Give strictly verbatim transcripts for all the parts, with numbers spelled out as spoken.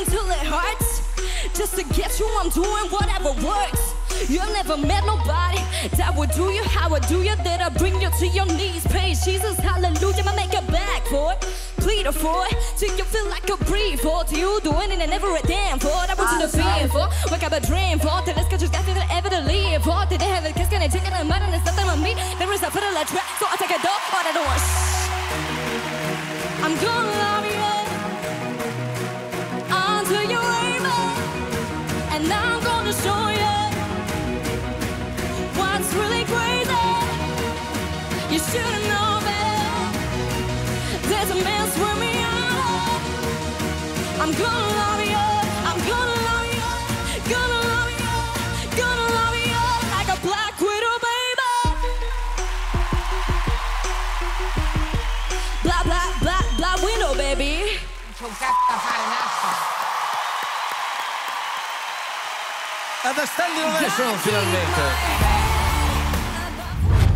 you until it hurts. Just to get you, I'm doing whatever works. You've never met nobody that would do you how I do you, that I bring you to your knees. Praise Jesus, hallelujah, I make a bag for it, plead for it, till you feel like a breathe for it. You do anything and never a damn for it. I want you to feel for it, wake up a dream for it. Let's go, just got to ever to live for it. Did they have a kiss, can I take it and mud and it's nothing on me? There is a fiddle I trap, so I take a dog out of the wash. I'm gonna love you until you're able, and I'm gonna show you what's really crazy. You shouldn't know better. There's a mess with me out. I'm gonna love you. I'm gonna love you. Gonna love you. Gonna love you like a black widow, baby. Blah blah blah blah widow, baby. Ad Astelli Ovation finalmente.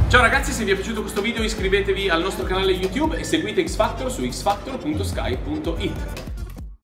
Ciao ragazzi, se vi è piaciuto questo video iscrivetevi al nostro canale YouTube e seguite X Factor su x factor punto sky punto it.